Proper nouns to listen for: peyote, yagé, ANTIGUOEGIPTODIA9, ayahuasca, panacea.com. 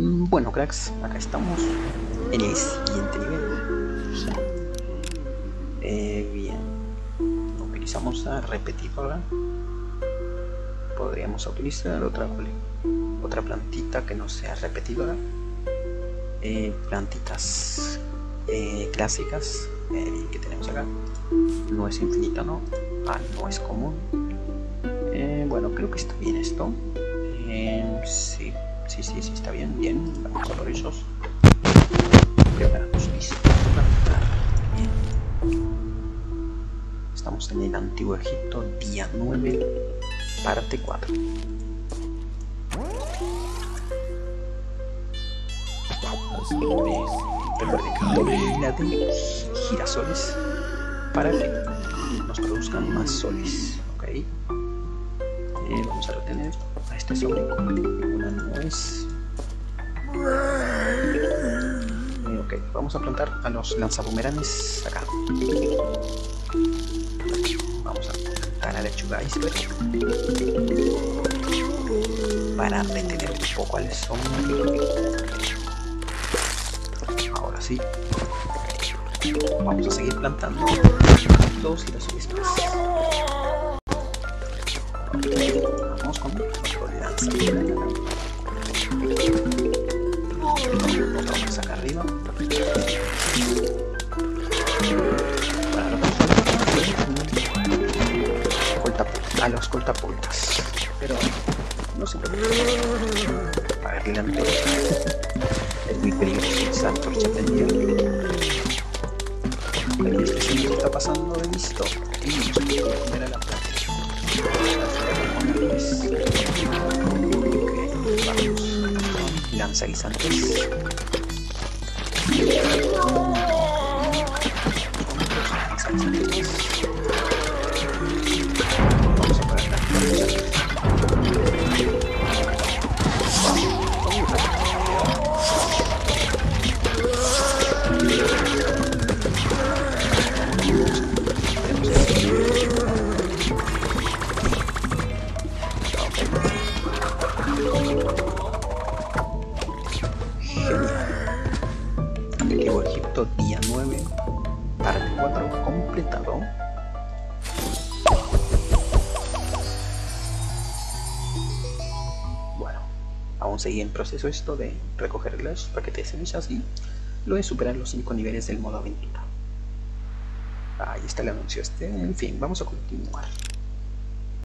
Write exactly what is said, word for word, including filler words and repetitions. Bueno, cracks, acá estamos en el siguiente nivel. Eh, bien, utilizamos a repetidora. Podríamos utilizar otra, otra plantita que no sea repetidora. Eh, plantitas eh, clásicas eh, que tenemos acá. No es infinita, ¿no? Ah, no es común. Eh, bueno, creo que está bien esto. Eh, sí, sí, sí, sí, está bien, bien. Vamos a por esos. Creo que estamos listos para plantar. Estamos en el Antiguo Egipto, día nueve, parte cuatro. Recuerda que de girasoles para que nos produzcan más soles. Ok, eh, vamos a retener a este sobre una nuez. Eh, ok, vamos a plantar a los lanzabumeranes acá. Vamos a plantar a lechuga iceberg para retener un poco al zombie. Ahora sí, vamos a seguir plantando dos girasoles más. Vamos con el lanzamiento. Otro más acá arriba. A los cortapultas. Pero no se puede. Adelante. Es muy peligroso. Santos se tenía. Pero este señor está pasando de listo. Y nos quiere comer a la plata. Vamos. Lanza guisantes. Lanza guisantes. Día nueve, parte cuatro, completado. Bueno, aún seguía en proceso esto de recoger los paquetes de semillas y lo de superar los cinco niveles del modo aventura. Ahí está el anuncio este. En fin, vamos a continuar.